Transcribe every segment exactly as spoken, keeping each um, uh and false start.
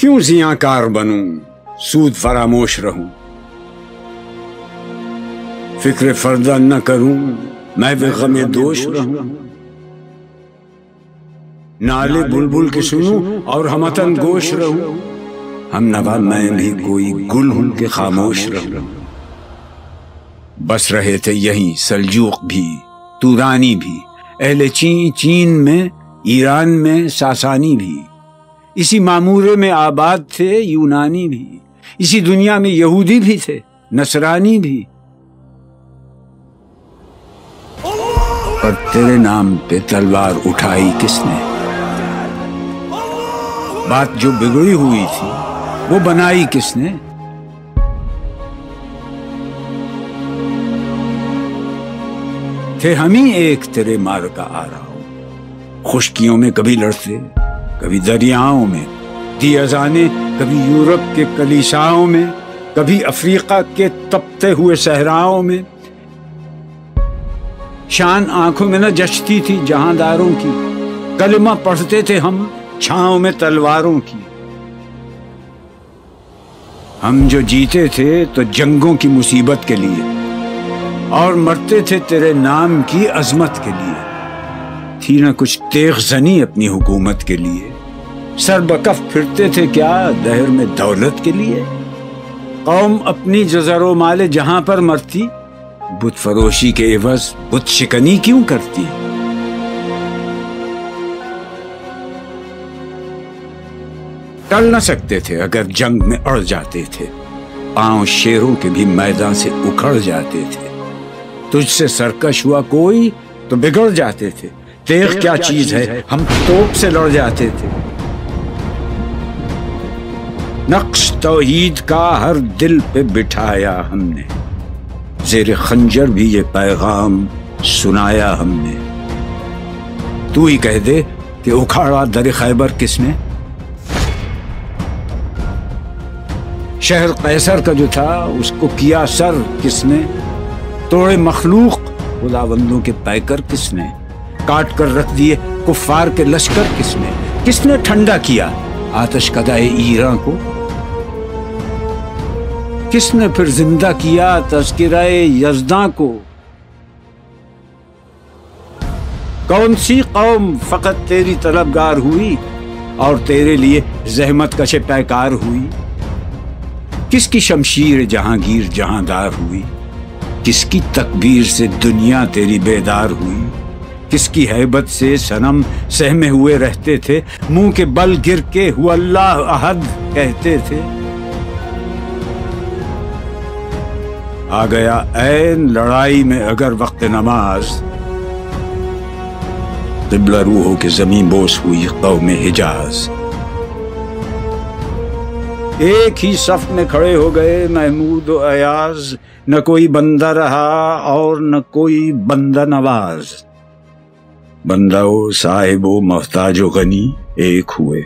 क्यों जियांकार बनूं, सूद फरामोश रहूं, फिक्र फर्दा न करूं, मैं बेगमे दोष रहूं। नाले बुलबुल के सुनूं और हम वतन गोश रहूं। हम नवा मैं नहीं कोई गुल हूं के खामोश रहूं। बस रहे थे यहीं सलजूक भी, तूरानी भी, अहले चीन चीन में, ईरान में, सासानी भी। इसी मामूरे में आबाद थे यूनानी भी। इसी दुनिया में यहूदी भी थे, नसरानी भी। पर तेरे नाम पे तलवार उठाई किसने? बात जो बिगड़ी हुई थी वो बनाई किसने? थे हम ही एक तेरे मार का आ रहा हूं। खुशकियों में कभी लड़ते, कभी दरियाओं में, दी अजाने कभी यूरोप के कलीसाओं में, कभी अफ्रीका के तपते हुए सहराओं में। शान आंखों में न जचती थी जहांदारों की। कलमा पढ़ते थे हम छांव में तलवारों की। हम जो जीते थे तो जंगों की मुसीबत के लिए, और मरते थे तेरे नाम की अजमत के लिए। थी न कुछ तेगजनी अपनी हुकूमत के लिए। सरबकफ फिरते थे क्या दहर में दौलत के लिए। कौम अपनी जजरो माले जहां पर मरती, बुत फरोशी के एवज बुत शिकनी क्यों करती? टल न सकते थे अगर जंग में अड़ जाते थे। पांव शेरों के भी मैदान से उखड़ जाते थे। तुझसे सरकश हुआ कोई तो बिगड़ जाते थे। तेग क्या चीज है, हम तोप से लड़ जाते थे। नक्श तौहीद का हर दिल पे बिठाया हमने। जेरे खंजर भी ये पैगाम सुनाया हमने। तू ही कह दे कि उखाड़ा दर खैबर किसने? शहर कैसर का जो था उसको किया सर किसने? तोड़े मखलूक खुदावंदों के पैकर किसने? काट कर रख दिए कुफार के लश्कर किसने? किसने ठंडा किया आतश कदाए ईरां को? किसने फिर जिंदा किया तज़किराए यज़दां को? कौन सी कौम फकत तेरी तलबगार हुई और तेरे लिए जहमत कशे पैकार हुई? किसकी शमशीर जहांगीर जहांदार हुई? किसकी तकबीर से दुनिया तेरी बेदार हुई? किसकी हैबत से सनम सहमे हुए रहते थे? मुंह के बल गिर के हुआ अल्लाह अहद कहते थे। आ गया ऐन लड़ाई में अगर वक्त नमाज, क़िबला रूहों के ज़मीं बोस हुई क़ौमे हिजाज़। एक ही सफ में खड़े हो गए महमूद व अयाज़। न कोई बंदा रहा और न कोई बंदा नवाज। बंदा व साहिब व मोहताज व गनी एक हुए।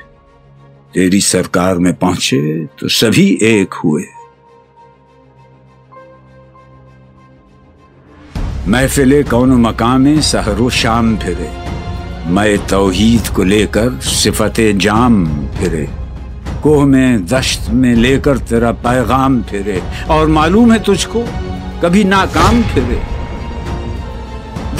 तेरी सरकार में पहुंचे तो सभी एक हुए। महफिले कौन मकामे सहरो शाम फिरे। मैं तौहीद को लेकर सिफते जाम फिरे। कोह में दश्त में लेकर तेरा पैगाम फिरे। और मालूम है तुझको कभी नाकाम फिरे।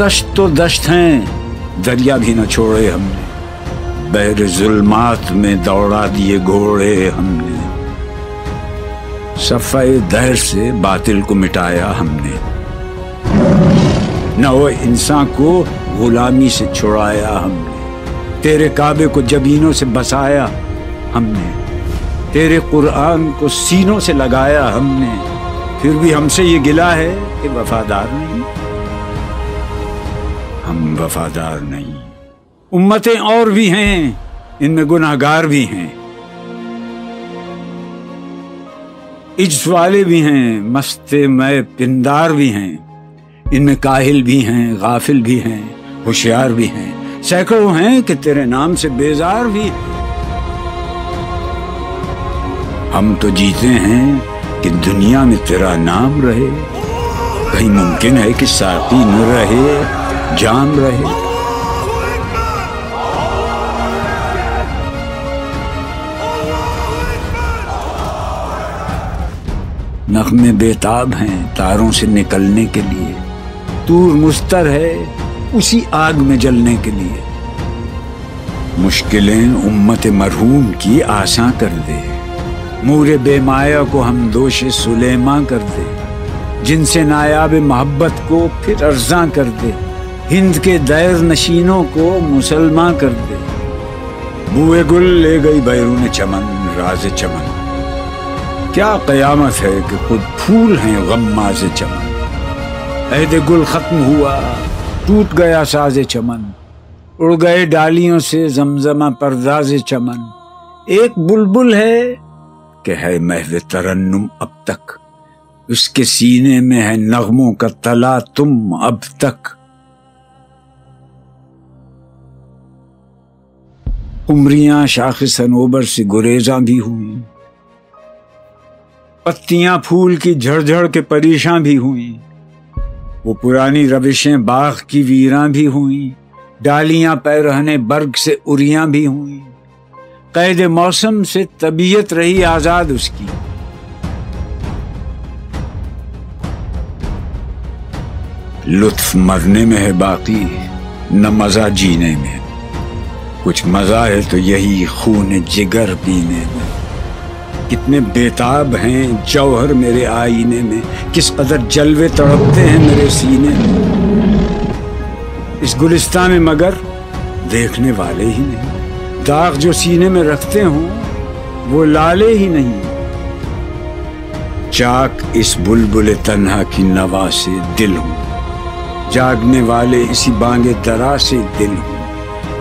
दश्त तो दश्त हैं, दरिया भी न छोड़े हमने। बहर जुल्मात में दौड़ा दिए घोड़े हमने। सफ़ाए दहर से बातिल को मिटाया हमने। न वो इंसान को गुलामी से छुड़ाया हमने। तेरे काबे को जबीनों से बसाया हमने। तेरे कुरान को सीनों से लगाया हमने। फिर भी हमसे ये गिला है कि वफादार नहीं। हम वफादार नहीं। उम्मतें और भी हैं, इनमें गुनाहगार भी हैं, इज्ज वाले भी हैं, मस्ते मैं पिंदार भी हैं। इनमें काहिल भी हैं, गाफिल भी हैं, होशियार भी हैं। सैकड़ों हैं कि तेरे नाम से बेजार भी हैं। हम तो जीते हैं कि दुनिया में तेरा नाम रहे। कहीं मुमकिन है कि साकी न रहे, जाम रहे। आँख में बेताब हैं तारों से निकलने के लिए, तूर मुस्तर है उसी आग में जलने के लिए। मुश्किलें उम्मत मरहूम की आशा कर दे, मूरे बेमाया को हम दोष सुलेमा कर दे, जिनसे नायाब मोहब्बत को फिर अर्जा कर दे, हिंद के दैर नशीनों को मुसलमा कर दे। बुए गुल ले गई बैरून चमन राज चमन, क्या कयामत है कि खुद फूल हैं गम्माज चमन। ऐद गुल खत्म हुआ टूट गया साज चमन, उड़ गए डालियों से जमजमा परदाज चमन। एक बुलबुल है कि है महव तरन्नुम अब तक, उसके सीने में है नगमों का तला तुम अब तक। उमरियां शाख सनोबर से गुरेजा भी हुई, पत्तियां फूल की झड़झड़ के परेशान भी हुई। वो पुरानी रविशें बाग की वीरां भी हुई, डालियां पैरहने बर्ग से उरियां भी हुई। कैद मौसम से तबीयत रही आजाद उसकी, लुत्फ मरने में है बाकी न मजा जीने में, कुछ मजा है तो यही खून जिगर पीने में। कितने बेताब हैं जौहर मेरे आईने में, किस कदर जलवे तड़पते हैं मेरे सीने में। इस गुलिस्तान में मगर देखने वाले ही नहीं, दाग जो सीने में रखते हों वो लाले ही नहीं। चाक इस बुलबुल तन्हा की नवा से दिल हूँ, जागने वाले इसी बांगे दरा से दिल हूँ,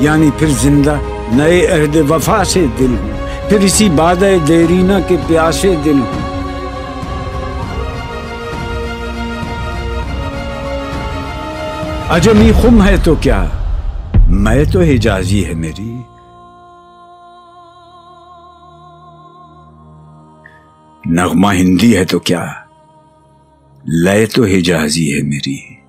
यानी फिर जिंदा नए अहद वफा से दिल हूँ, फिर इसी बादे देरीना के प्यासे दिल हूँ। अजमी खुम है तो क्या, मैं तो हिजाजी है मेरी। नगमा हिंदी है तो क्या, लय तो हिजाजी है मेरी।